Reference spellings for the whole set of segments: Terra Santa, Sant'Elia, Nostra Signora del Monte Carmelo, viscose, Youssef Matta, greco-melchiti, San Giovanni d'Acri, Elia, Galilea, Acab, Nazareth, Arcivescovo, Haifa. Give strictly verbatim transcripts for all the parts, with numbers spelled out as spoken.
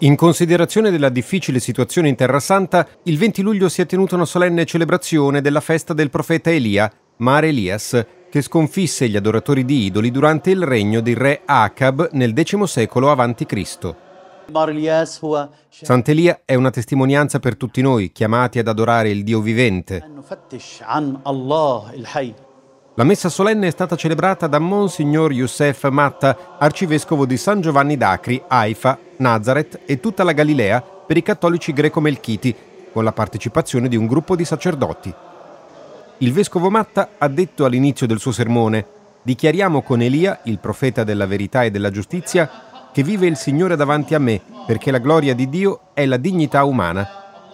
In considerazione della difficile situazione in Terra Santa, il venti luglio si è tenuta una solenne celebrazione della festa del profeta Elia, Mar Elias, che sconfisse gli adoratori di idoli durante il regno del re Acab nel decimo secolo avanti Cristo. Sant'Elia è una testimonianza per tutti noi, chiamati ad adorare il Dio vivente. La messa solenne è stata celebrata da Monsignor Youssef Matta, arcivescovo di San Giovanni d'Acri, Haifa, Nazareth e tutta la Galilea per i cattolici greco-melchiti, con la partecipazione di un gruppo di sacerdoti. Il vescovo Matta ha detto all'inizio del suo sermone: «Dichiariamo con Elia, il profeta della verità e della giustizia, che vive il Signore davanti a me, perché la gloria di Dio è la dignità umana.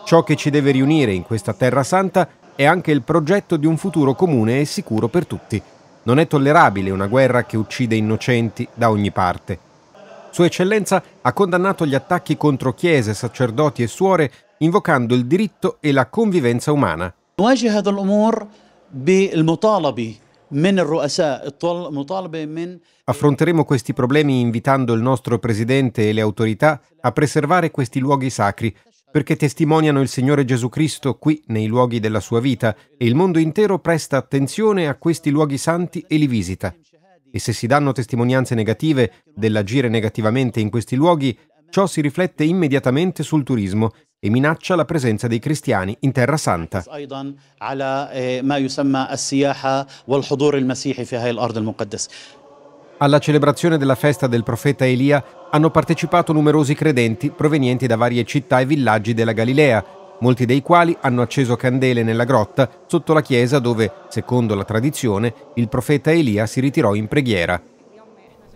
Ciò che ci deve riunire in questa Terra Santa è anche il progetto di un futuro comune e sicuro per tutti. Non è tollerabile una guerra che uccide innocenti da ogni parte». Sua Eccellenza ha condannato gli attacchi contro chiese, sacerdoti e suore, invocando il diritto e la convivenza umana. Affronteremo questi problemi invitando il nostro Presidente e le autorità a preservare questi luoghi sacri, perché testimoniano il Signore Gesù Cristo qui nei luoghi della sua vita, e il mondo intero presta attenzione a questi luoghi santi e li visita. E se si danno testimonianze negative dell'agire negativamente in questi luoghi, ciò si riflette immediatamente sul turismo e minaccia la presenza dei cristiani in Terra Santa. Alla celebrazione della festa del profeta Elia hanno partecipato numerosi credenti provenienti da varie città e villaggi della Galilea, molti dei quali hanno acceso candele nella grotta sotto la chiesa dove, secondo la tradizione, il profeta Elia si ritirò in preghiera.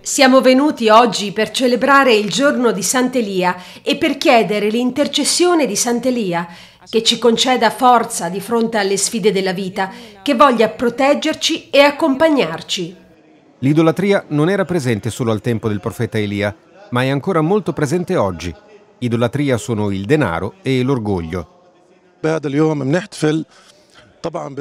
Siamo venuti oggi per celebrare il giorno di Sant'Elia e per chiedere l'intercessione di Sant'Elia, che ci conceda forza di fronte alle sfide della vita, che voglia proteggerci e accompagnarci. L'idolatria non era presente solo al tempo del profeta Elia, ma è ancora molto presente oggi. Idolatria sono il denaro e l'orgoglio.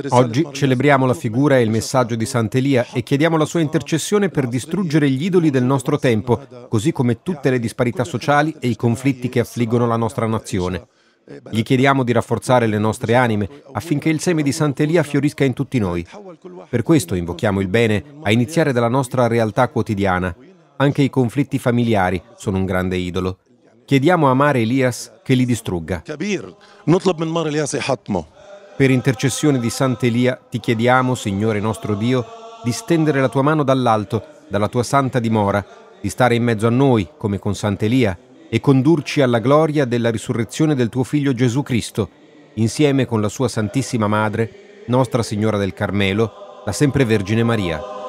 Oggi celebriamo la figura e il messaggio di Sant'Elia e chiediamo la sua intercessione per distruggere gli idoli del nostro tempo, così come tutte le disparità sociali e i conflitti che affliggono la nostra nazione. Gli chiediamo di rafforzare le nostre anime affinché il seme di Sant'Elia fiorisca in tutti noi. Per questo invochiamo il bene, a iniziare dalla nostra realtà quotidiana. Anche i conflitti familiari sono un grande idolo. Chiediamo a Mar Elias che li distrugga. Per intercessione di Sant'Elia ti chiediamo, Signore nostro Dio, di stendere la tua mano dall'alto, dalla tua santa dimora, di stare in mezzo a noi, come con Sant'Elia, e condurci alla gloria della risurrezione del tuo Figlio Gesù Cristo, insieme con la sua Santissima Madre, Nostra Signora del Carmelo, la Sempre Vergine Maria.